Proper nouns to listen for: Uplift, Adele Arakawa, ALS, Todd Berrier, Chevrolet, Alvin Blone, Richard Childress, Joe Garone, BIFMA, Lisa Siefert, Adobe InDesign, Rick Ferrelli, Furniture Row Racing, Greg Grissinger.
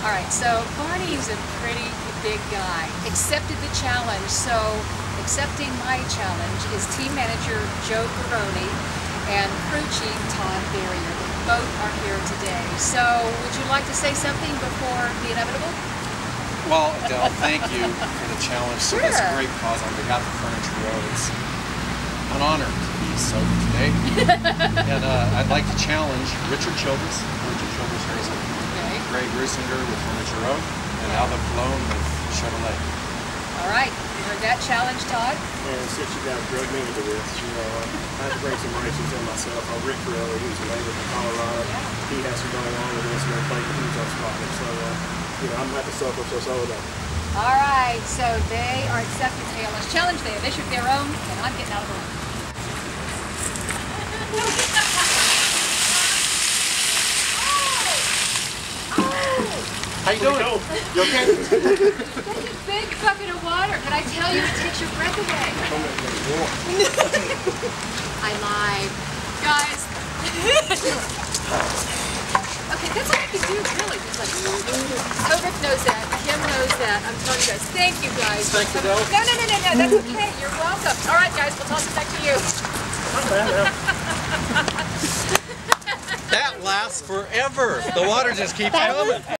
All right, so Barney's a pretty big guy, accepted the challenge. So accepting my challenge is team manager Joe Garone and crew chief Todd Berrier. Both are here today. So would you like to say something before the inevitable? Well, Adele, thank you for the challenge. Sure. It's a great cause on behalf of Furniture Row. It's an honor to be sober today. And I'd like to challenge Richard Childress, Richard Childress Racing, okay. Greg Grissinger with Furniture Row, and Alvin Blone with Chevrolet. All right. You heard that challenge, Todd? And since you guys drug me into this, you know, I have to bring some races in myself. Rick Ferrelli, who's a neighbor from Colorado, he has to go along with this and then play the huge on spotter. So, you know, I'm going to have to suffer for so long. All right, so they are accepting the ALS challenge. They have issued their own, and I'm getting out of the way. How you doing? You okay? That's a big bucket of water. Can I tell you, it takes your breath away. I lied. Guys. Okay, that's all I can do, really. Just like, Rick knows that. Kim knows that. I'm telling you guys. Thank you, guys. Thank you, Adele. No. That's okay. You're welcome. All right, guys. We'll toss it back to you. That lasts forever. The water just keeps coming.